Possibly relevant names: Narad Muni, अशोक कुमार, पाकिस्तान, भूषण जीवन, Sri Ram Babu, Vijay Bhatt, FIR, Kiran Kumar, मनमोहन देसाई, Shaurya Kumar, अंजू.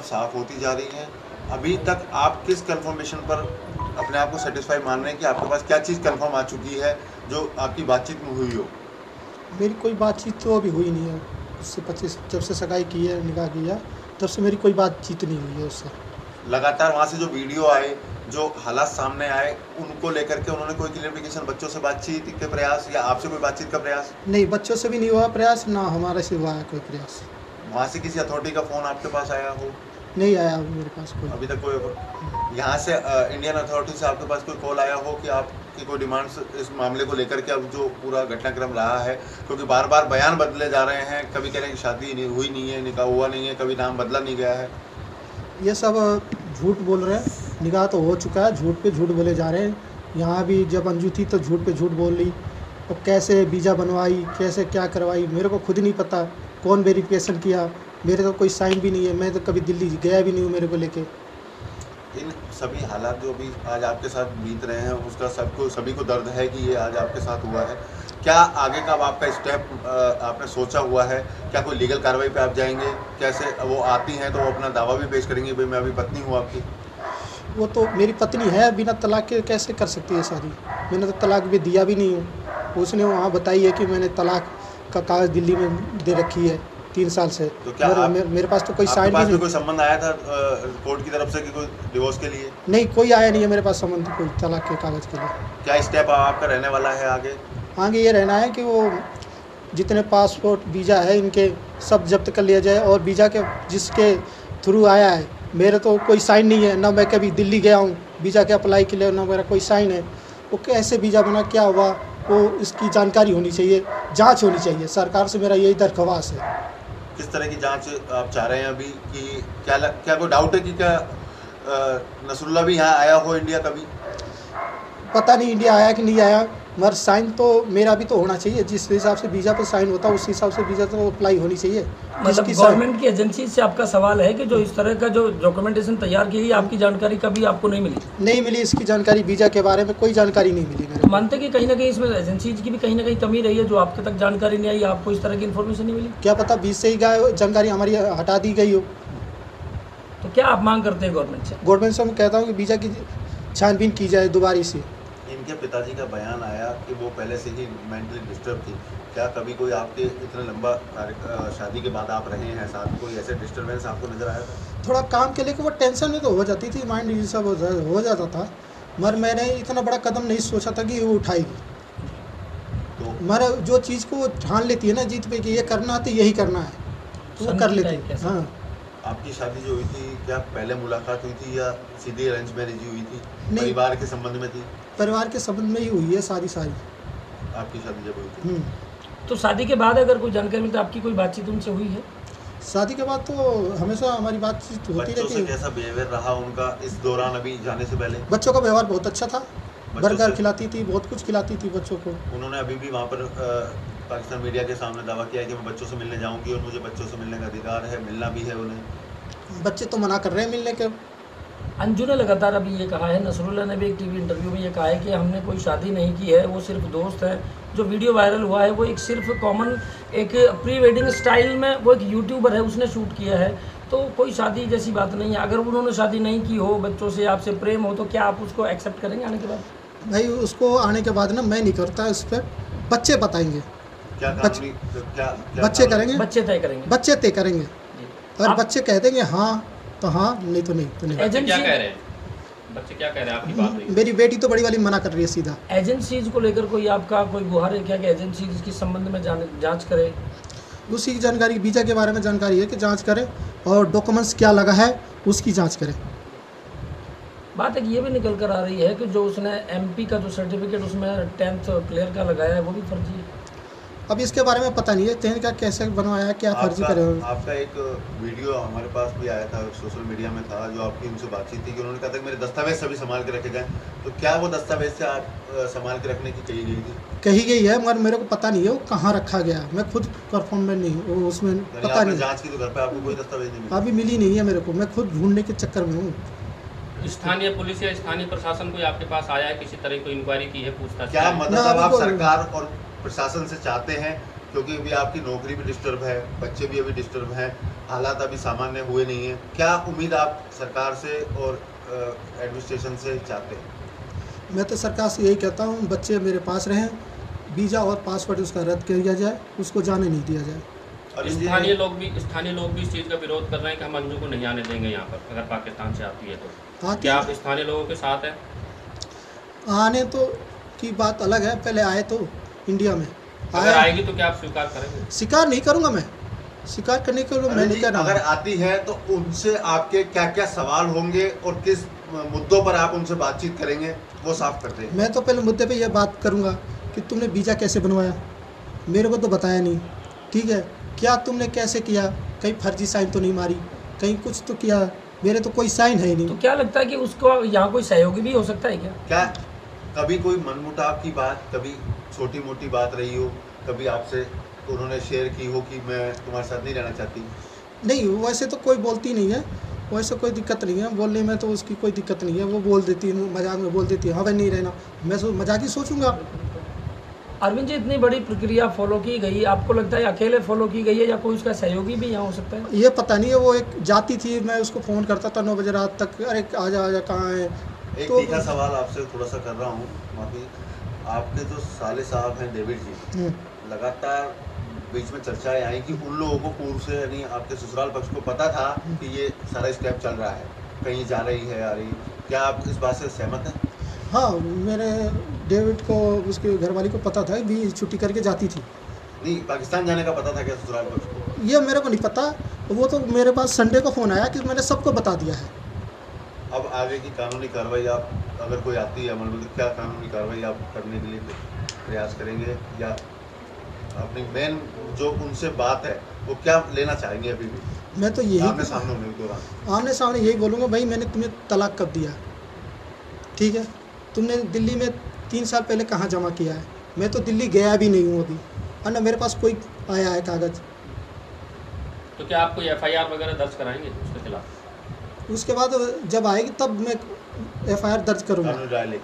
अब साफ होती जा रही हैं। अभी तक आप किस कंफर्मेशन पर अपने आप को सेटिस्फाई मान रहे हैं कि आपके पास क्या चीज़ कंफर्म आ चुकी है जो आपकी बातचीत में हुई हो? मेरी कोई बातचीत तो अभी हुई नहीं है उससे। 25 जब से सगाई की है, निकाह किया, तब से मेरी कोई बातचीत नहीं हुई है उससे। लगातार वहाँ से जो वीडियो आए, जो हालात सामने आए, उनको लेकर के उन्होंने कोई क्लियरिफिकेशन, बच्चों से बातचीत के प्रयास या आपसे कोई बातचीत का प्रयास? नहीं, बच्चों से भी नहीं हुआ प्रयास, ना हमारे से हुआ है कोई प्रयास। वहाँ से किसी अथॉरिटी का फ़ोन आपके पास आया हो? नहीं आया मेरे पास कोई अभी तक। कोई यहाँ से इंडियन अथॉरिटी से आपके पास कोई कॉल आया हो कि आपकी कोई डिमांड्स इस मामले को लेकर के? अब जो पूरा घटनाक्रम रहा है, क्योंकि बार बार बयान बदले जा रहे हैं, कभी कह रहे हैं कि शादी हुई नहीं है, निकाह हुआ नहीं है, कभी नाम बदला नहीं गया है, ये सब झूठ बोल रहे हैं। निकाह तो हो चुका है, झूठ पे झूठ बोले जा रहे हैं। यहाँ भी जब अंजू थी तो झूठ पे झूठ बोल ली, और कैसे वीज़ा बनवाई, कैसे क्या करवाई, मेरे को खुद नहीं पता। कौन वेरिफिकेशन किया, मेरे तो कोई साइन भी नहीं है, मैं तो कभी दिल्ली गया भी नहीं हूँ मेरे को लेके। इन सभी हालात जो अभी आज आपके साथ बीत रहे हैं, उसका सभी को दर्द है कि ये आज आपके साथ हुआ है। क्या आगे का आपका स्टेप आपने सोचा हुआ है? क्या कोई लीगल कार्रवाई पे आप जाएंगे? कैसे वो आती हैं तो वो अपना दावा भी पेश करेंगे भाई मैं अभी पत्नी हूँ आपकी? वो तो मेरी पत्नी है, बिना तलाक के कैसे कर सकती है शादी? मैंने तो तलाक भी दिया भी नहीं हूँ। उसने वहाँ बताई है कि मैंने तलाक का कागज़ दिल्ली में दे रखी है 3 साल से। तो क्या मेरे पास तो कोई साइन नहीं है। कोई संबंध आया था कोर्ट की तरफ से कि कोई डिवोर्स के लिए? नहीं, कोई आया नहीं है मेरे पास संबंध कोई तलाक के कागज़ के लिए। क्या स्टेप आपका रहने वाला है आगे? आगे ये रहना है कि वो जितने पासपोर्ट वीज़ा है इनके सब जब्त कर लिया जाए, और वीज़ा के जिसके थ्रू आया है, मेरे तो कोई साइन नहीं है, ना मैं कभी दिल्ली गया हूँ वीज़ा के अप्लाई के लिए, ना मेरा कोई साइन है। वो कैसे वीज़ा बना, क्या हुआ, वो इसकी जानकारी होनी चाहिए, जाँच होनी चाहिए। सरकार से मेरा यही दरख्वास्त है। किस तरह की जांच आप चाह रहे हैं अभी कि क्या कोई डाउट है कि क्या नसरुल्ला भी यहाँ आया हो इंडिया कभी? पता नहीं इंडिया आया कि नहीं आया, मगर साइन तो मेरा भी तो होना चाहिए। जिस हिसाब से वीज़ा पे साइन होता है उस हिसाब से वीज़ा तो अप्लाई होनी चाहिए। मतलब गवर्नमेंट की एजेंसी से आपका सवाल है कि जो इस तरह का जो डॉक्यूमेंटेशन तैयार की गई, आपकी जानकारी कभी आपको नहीं मिली? नहीं मिली इसकी जानकारी, वीज़ा के बारे में कोई जानकारी नहीं मिली मेरे। मानते कि कहीं ना कहीं इसमें एजेंसीज की भी कहीं ना कहीं कमी रही है, जो आपके तक जानकारी नहीं आई, आपको इस तरह की इन्फॉर्मेशन नहीं मिली? क्या पता बीच से ही जानकारी हमारी हटा दी गई हो। तो क्या आप मांग करते हैं गवर्नमेंट से? गवर्नमेंट से मैं कहता हूँ कि वीज़ा की छानबीन की जाए दोबारा से। इनके पिताजी का बयान आया कि वो पहले से ही मेंटली डिस्टर्ब थी। क्या कभी कोई आपके इतना लंबा शादी के बाद आप रहे हैं साथ, कोई ऐसे डिस्टर्बेंस आपको नज़र आया था? थोड़ा काम के लेके वो टेंशन में तो हो जाती थी, माइंड ये सब हो जाता था, मगर मैंने इतना बड़ा कदम नहीं सोचा था कि वो उठाएगी। तो मगर जो चीज़ को ठान लेती है ना जीत पे कि ये करना है तो यही करना है, तो वो कर लेती है। हाँ, आपकी शादी जो हुई थी, क्या पहले मुलाकात हुई थी या सीधे अरेंज मैरिज हुई थी? परिवार के संबंध में थी? परिवार के संबंध में ही हुई है शादी सारी। आपकी शादी जब हुई थी तो शादी के बाद अगर कोई जानकारी मिलती, आपकी कोई बातचीत उनसे हुई है? शादी के बाद तो हमेशा हमारी बातचीत होती रहती है। कैसा बिहेवियर रहा उनका इस दौरान अभी जाने से पहले? बच्चों का व्यवहार बहुत अच्छा था, बर्गर खिलाती थी, बहुत कुछ खिलाती थी बच्चों को। उन्होंने अभी भी वहाँ पर पाकिस्तान मीडिया के सामने दावा किया है कि मैं बच्चों से मिलने जाऊँगी और मुझे बच्चों से मिलने का अधिकार है, मिलना भी है उन्हें। बच्चे तो मना कर रहे हैं मिलने के। अंजू ने लगातार अभी ये कहा है, नसरुल्ला ने भी एक टीवी इंटरव्यू में ये कहा है कि हमने कोई शादी नहीं की है, वो सिर्फ दोस्त है। जो वीडियो वायरल हुआ है वो एक सिर्फ कॉमन एक प्री वेडिंग स्टाइल में वो एक यूट्यूबर है उसने शूट किया है, तो कोई शादी जैसी बात नहीं है। अगर उन्होंने शादी नहीं की हो, बच्चों से आपसे प्रेम हो, तो क्या आप उसको एक्सेप्ट करेंगे आने के बाद? भाई उसको आने के बाद ना मैं नहीं करता, इस पर बच्चे बताएंगे, बच्चे करेंगे, बच्चे तय करेंगे, और बच्चे कह देंगे हाँ तो हाँ, नहीं तो नहीं। तो नहीं। एजेंसी क्या कह रहे हैं? बच्चे क्या कह रहे हैं आपकी बात हुई? मेरी बेटी तो बड़ी वाली मना कर रही है सीधा। एजेंसीज को लेकर कोई आपका कोई गुहार है क्या कि एजेंसीज इसके संबंध में जांच करे? उसी की जानकारी, वीज़ा के बारे में जानकारी है कि जांच करें, और डॉक्यूमेंट्स क्या लगा है उसकी जाँच करें। बात एक ये भी निकल कर आ रही है कि जो उसने MP का जो सर्टिफिकेट उसमें 10th क्लियर का लगाया है वो भी फर्जी है। अब इसके बारे में पता नहीं है 10th का कैसे बनवाया, क्या फर्जी करे। आपका एक वीडियो हमारे पास भी आया था, सोशल मीडिया में था, जो आपकी उनसे बातचीत थी कि उन्होंने कहा था कि मेरे दस्तावेज सभी संभाल के रखे जाएं, तो क्या वो दस्तावेज से आप संभाल के रखने की कही गई थी? कही गई है, मगर मेरे को पता नहीं है वो कहाँ रखा गया, मैं खुद परफॉर्म में नहीं उसमें पता नहीं। जाँच की तो घर पर आपको कोई दस्तावेज नहीं अभी मिली नहीं है मेरे को, मैं खुद ढूंढने के चक्कर में हूँ। स्थानीय पुलिस या स्थानीय प्रशासन कोई आपके पास आया है, किसी तरह की इंक्वायरी की है, पूछताछ? क्या मतलब आप सरकार और प्रशासन से चाहते हैं क्योंकि अभी आपकी नौकरी भी डिस्टर्ब है, बच्चे भी अभी डिस्टर्ब हैं, हालात अभी सामान्य हुए नहीं हैं। क्या उम्मीद आप सरकार से और एडमिनिस्ट्रेशन से चाहते हैं? मैं तो सरकार से यही कहता हूँ बच्चे मेरे पास रहें, वीज़ा और पासपोर्ट उसका रद्द किया जाए, उसको जाने नहीं दिया जाए। और स्थानीय लोग भी इस चीज़ का विरोध कर रहे हैं कि हम अंजू को नहीं आने देंगे यहाँ पर अगर पाकिस्तान से आती है तो। क्या आप स्थानीय लोगों के साथ हैं? आने तो की बात अलग है, पहले आए तो इंडिया में अगर आएगी तो क्या आप स्वीकार करेंगे? स्वीकार नहीं करूंगा मैं, स्वीकार करने के लिए मैं नहीं कर रहा। अगर आती है तो उनसे आपके क्या क्या सवाल होंगे और किस मुद्दों पर आप उनसे बातचीत करेंगे वो साफ करते हैं। मैं तो पहले मुद्दे पे यह बात करूंगा कि तुमने वीज़ा कैसे बनवाया, मेरे को तो बताया नहीं, ठीक है, क्या तुमने कैसे किया, कहीं फर्जी साइन तो नहीं मारी, कहीं कुछ तो किया, मेरे तो कोई साइन है नहीं। तो क्या लगता है कि उसको यहाँ कोई सहयोगी भी हो सकता है क्या? क्या कभी कोई मनमुटाव की बात, कभी छोटी मोटी बात रही हो, कभी आपसे उन्होंने शेयर की हो कि मैं तुम्हारे साथ नहीं रहना चाहती? नहीं, वैसे तो कोई बोलती नहीं है, वैसे कोई दिक्कत नहीं है, बोलने में तो उसकी कोई दिक्कत नहीं है, वो बोल देती है, मजाक में बोल देती है, हाँ भाई नहीं रहना, मैं मजाक ही सोचूंगा। अरविंद जी, इतनी बड़ी प्रक्रिया फॉलो की गई, आपको लगता है अकेले फॉलो की गई है या कोई उसका सहयोगी भी यहाँ हो सकता है? ये पता नहीं है, वो एक जाती थी, मैं उसको फ़ोन करता था 9 बजे रात तक, अरे आ जा कहाँ है। एक तीसरा सवाल आपसे थोड़ा सा कर रहा हूँ, माफी, आपके जो साले साहब हैं डेविड जी, लगातार बीच में चर्चाएं आई कि उन लोगों को पूर्व से यानी आपके ससुराल पक्ष को पता था कि ये सारा स्कैम चल रहा है, कहीं जा रही है आ रही, क्या आप इस बात से सहमत हैं? हाँ, मेरे डेविड को उसके घरवाली को पता था भी, छुट्टी करके जाती थी। नहीं, पाकिस्तान जाने का पता था क्या ससुराल पक्ष को? ये मेरे को नहीं पता, वो तो मेरे पास संडे को फ़ोन आया कि मैंने सबको बता दिया है। अब आगे की कानूनी कार्रवाई आप, अगर कोई आती है अमल में, क्या कानूनी कार्रवाई आप करने के लिए प्रयास करेंगे या अपनी मेन जो उनसे बात है वो क्या लेना चाहेंगे? अभी भी मैं तो यही आमने सामने यही बोलूँगा, भाई मैंने तुम्हें तलाक कब दिया, ठीक है, तुमने दिल्ली में 3 साल पहले कहाँ जमा किया है, मैं तो दिल्ली गया भी नहीं हूँ अभी, और ना मेरे पास कोई आया है कागज़। तो क्या आप कोई FIR वगैरह दर्ज कराएंगे उसके खिलाफ? उसके बाद जब आएगी तब मैं FIR दर्ज करूँगा।